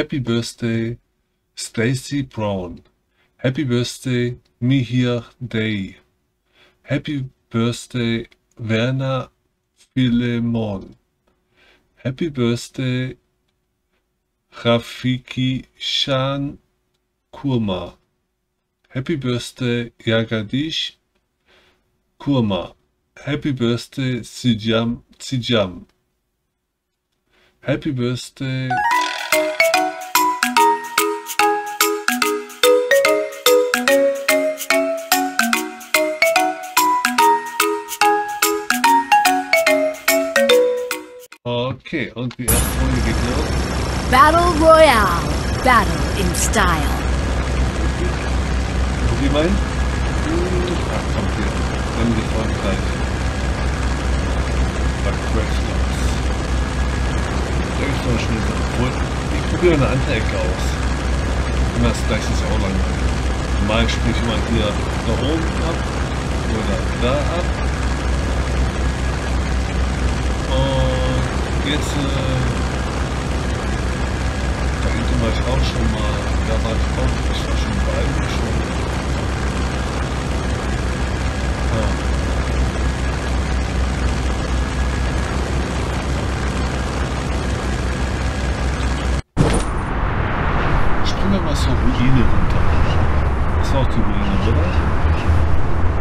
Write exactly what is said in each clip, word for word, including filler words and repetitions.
Happy birthday, Stacy Brown. Happy birthday, Mihir Day. Happy birthday, Werner Philemon. Happy birthday, Rafiki Shan Kurma. Happy birthday, Jagadish Kurma. Happy birthday, Sijam Sijam. Happy birthday. Okay, und die erste Runde geht los. Battle Royale. Battle in Style. Wie meint? Ach, kommt hier. Wenn die vorne gleich. Da crasht das. Da gibt es noch eine schöne Sache. Ich probiere eine andere Ecke aus. Immer das gleiche ist ja auch langweilig. Mal spiele ich mal hier da oben ab. Oder da ab. Und jetzt, äh, da hinten war ich auch schon mal, da war ich auch, ich war schon bei einem schon. Ja. Springen wir mal zur Ruine runter. Das war auch die Ruine, oder?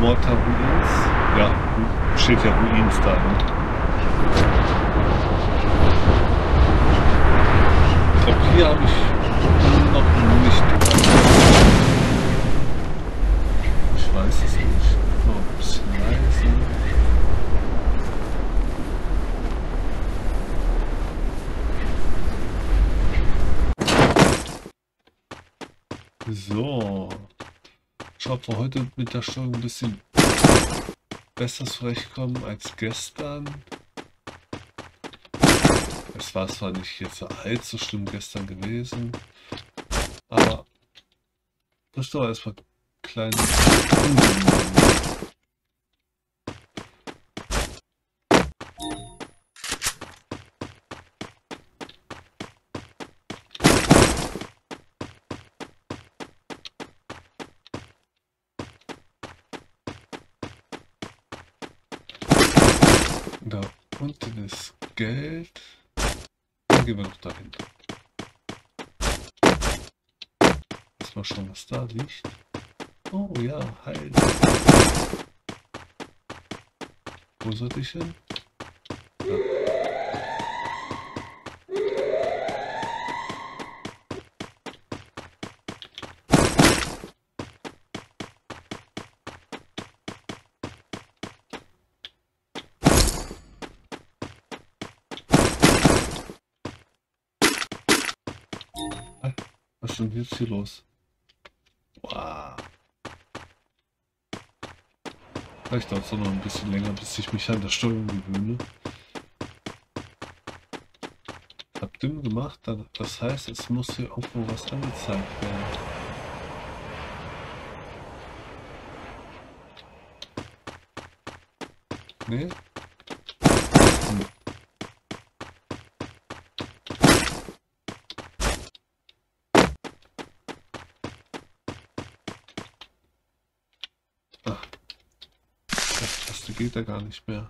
Water Ruins? Ja, steht ja Ruins da, ne? Hier habe ich noch nicht. Ich weiß es nicht. Noch ein bisschen leise. So. Ich hoffe, heute mit der Steuerung ein bisschen besser zurechtkommen als gestern. Es war zwar nicht jetzt allzu schlimm gestern gewesen, aber das ist doch erstmal kleine Unruhe. Da unten ist Geld. Gehen wir noch dahin. Lass mal schauen, was da liegt. Oh ja, heil. Wo sollte ich hin? Ja. Und jetzt hier los. Wow. Vielleicht dauert es noch ein bisschen länger, bis ich mich an der Steuerung gewöhne. Hab dumm gemacht, das heißt, es muss hier irgendwo was angezeigt werden. Nee? Geht da gar nicht mehr.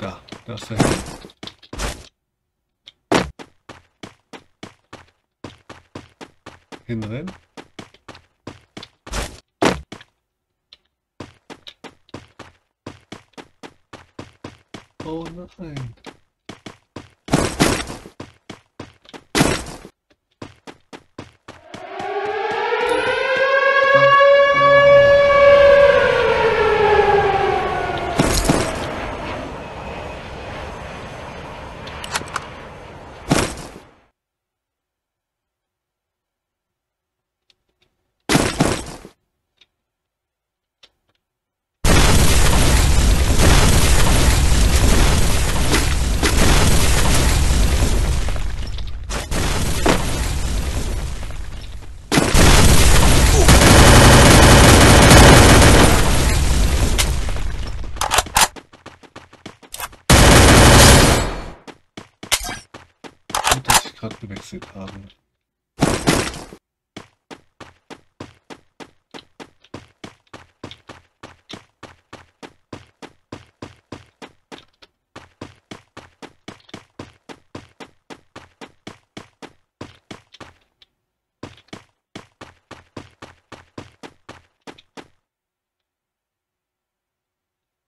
Da, da ist der Helm. Hinrennen. Oh nein. backseat haben.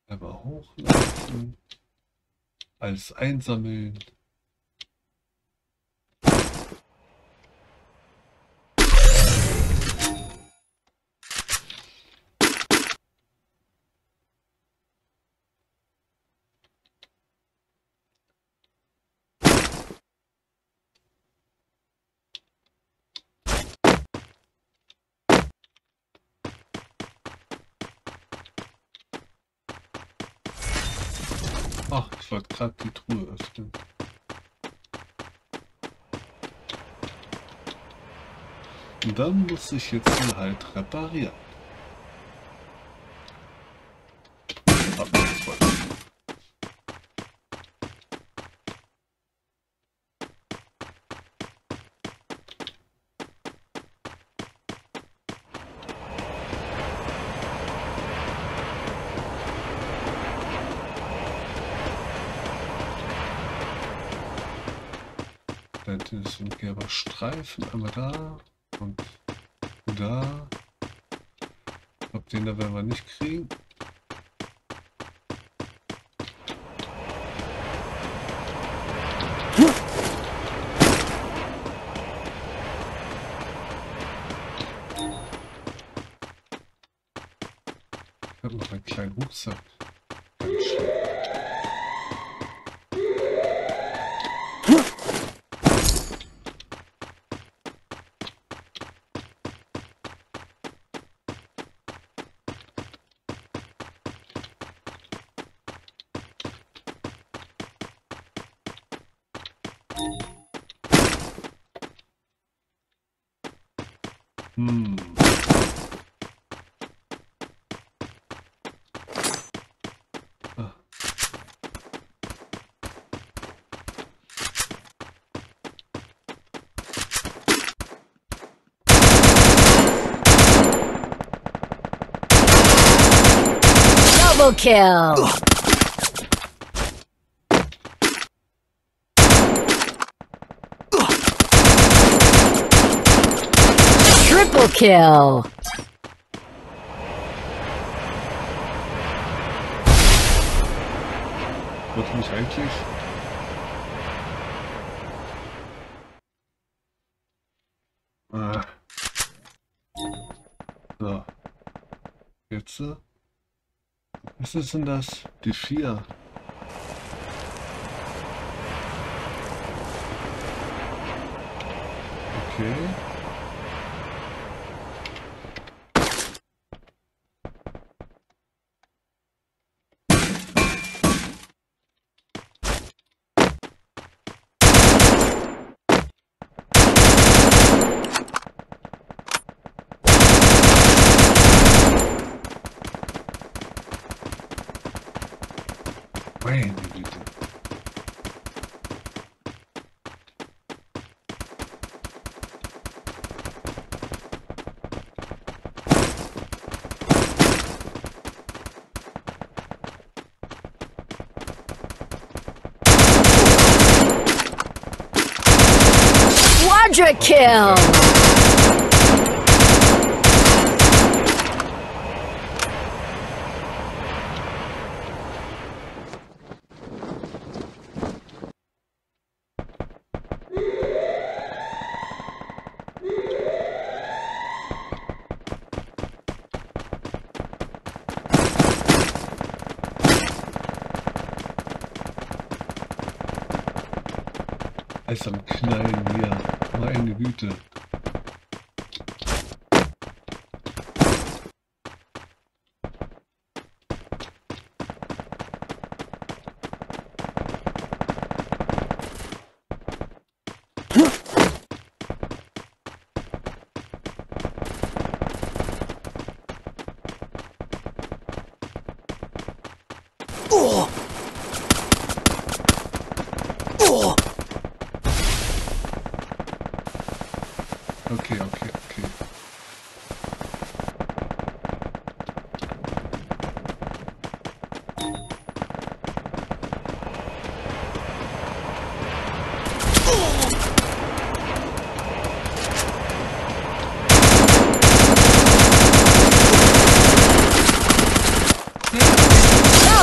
Einmal hochlassen, alles einsammeln. Ach, ich wollte gerade die Truhe öffnen. Und dann muss ich jetzt den halt reparieren. Das sind gelber Streifen, einmal da und da. Ich glaube, den da werden wir nicht kriegen. Ich habe noch einen kleinen Rucksack. Ganz schön. Hmm. Ah. Double kill. Ugh. Kill. Wollte mich eigentlich. Ah. So. Jetzt. Was ist denn das? Die vier. Okay. Quadra kill. Eis am Knallen hier, meine Güte.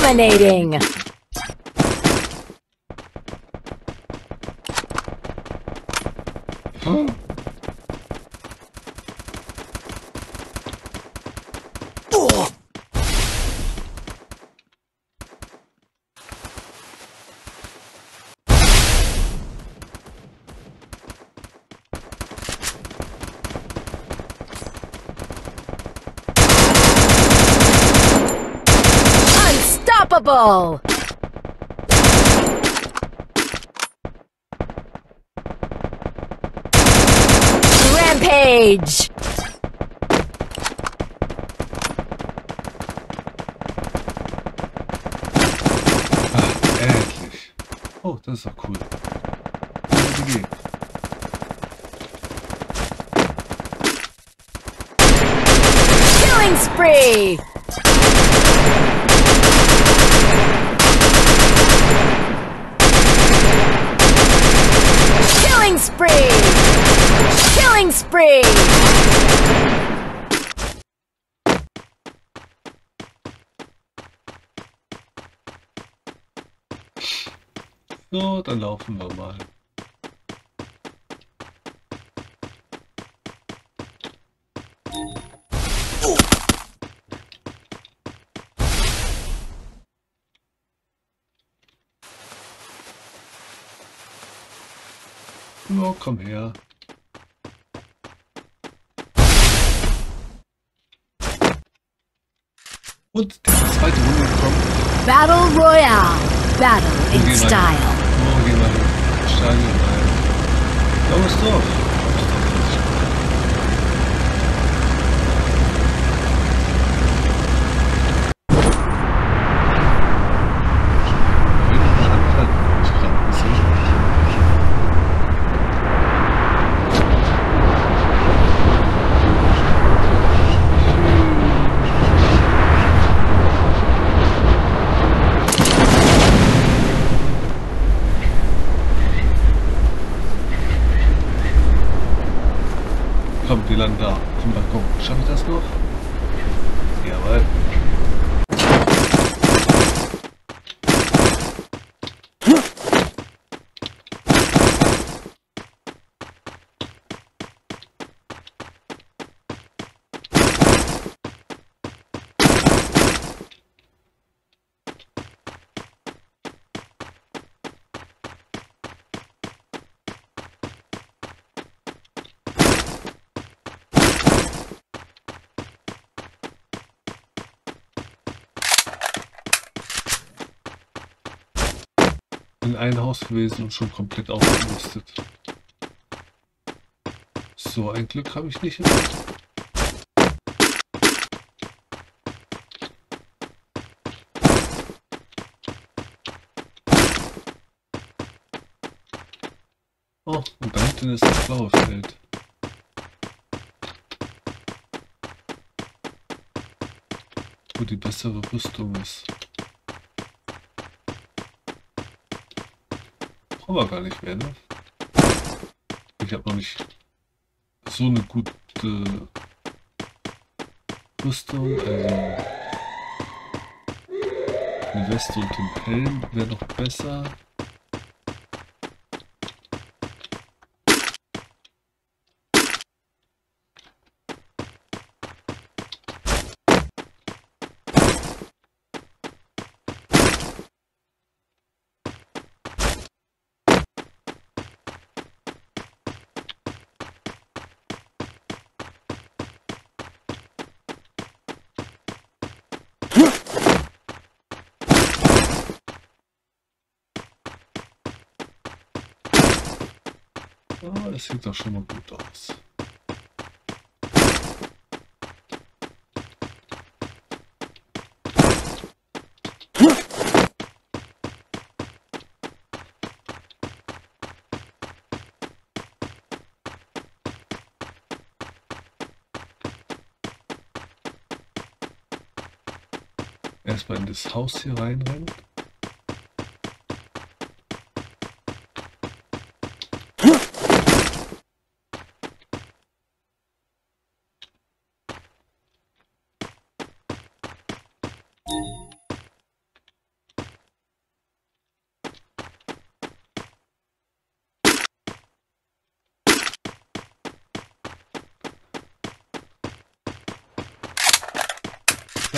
Dominating! Huh? Unstoppable! Rampage! Ach, endlich. Oh, das ist doch cool. Killing spree! Spree! Killing spree! So, dann laufen wir mal. Oh, komm her. Und die zweite Runde kommt. Battle Royale. Battle in oh, Style. Oh, geh mal. Stein rein. Blaues Dorf. Da, zum Balkon. Schaffe ich das noch? Jawohl. In ein Haus gewesen und schon komplett ausgerüstet. So ein Glück habe ich nicht. Oh, und da hinten ist das blaue Feld. Wo die bessere Rüstung ist. Aber gar nicht mehr, ne? Ich habe noch nicht so eine gute Rüstung. Also eine Weste und den Helm wäre noch besser. Oh, das sieht doch schon mal gut aus. Erstmal in das Haus hier reinrennen.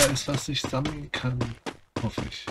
da ist, was ich sammeln kann, hoffe ich.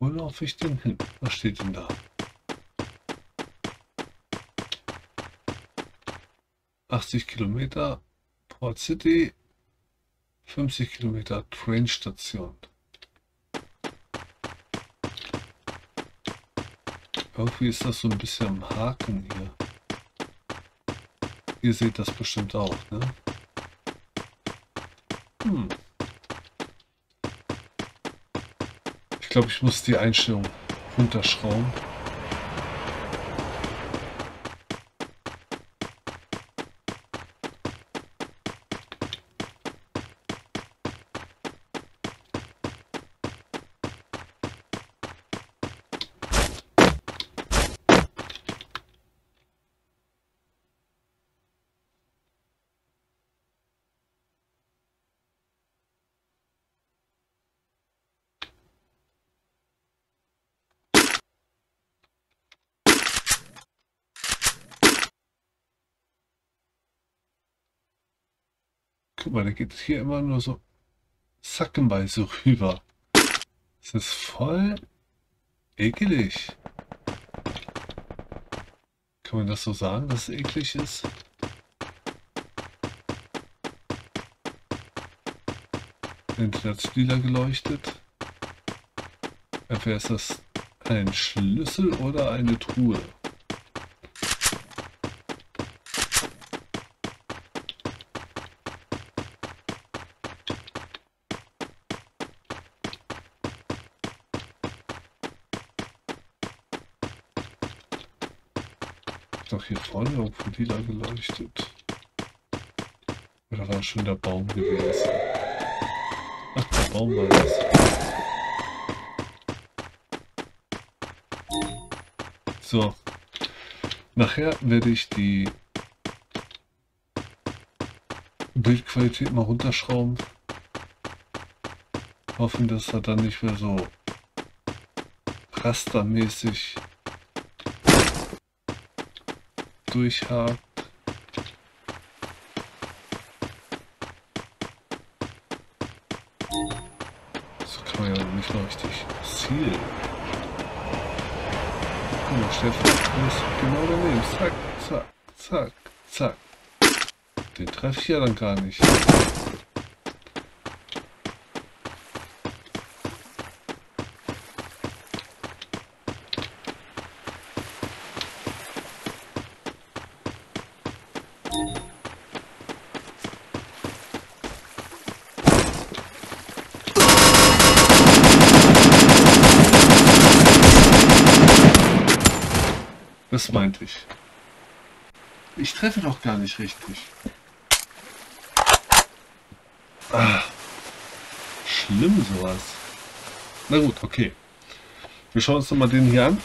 Wo laufe ich denn hin? Was steht denn da? achtzig Kilometer Port City, fünfzig Kilometer Trainstation. Irgendwie ist das so ein bisschen am Haken hier. Ihr seht das bestimmt auch, ne? Hm. Ich glaube, ich muss die Einstellung runterschrauben. Guck mal, da geht es hier immer nur so sackenweise rüber. Das ist voll ekelig. Kann man das so sagen, dass es eklig ist? Entweder hat es lila geleuchtet. Entweder ist das ein Schlüssel oder eine Truhe. Doch hier vorne irgendwo lila geleuchtet. Oder war schon der Baum gewesen? Ach, der Baum war das. So. Nachher werde ich die Bildqualität mal runterschrauben. Hoffen, dass er dann nicht mehr so rastermäßig durchhakt. So kann man ja nicht richtig zielen. Guck mal, Stefan ist genau daneben. Zack, zack, zack, zack. Den treffe ich ja dann gar nicht. Das meinte ich. Ich treffe doch gar nicht richtig. Ah, schlimm sowas. Na gut, okay. Wir schauen uns nochmal den hier an,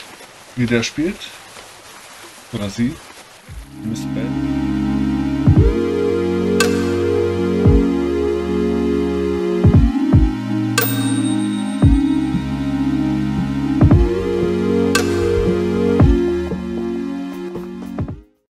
wie der spielt. Oder sie. Miss Ben.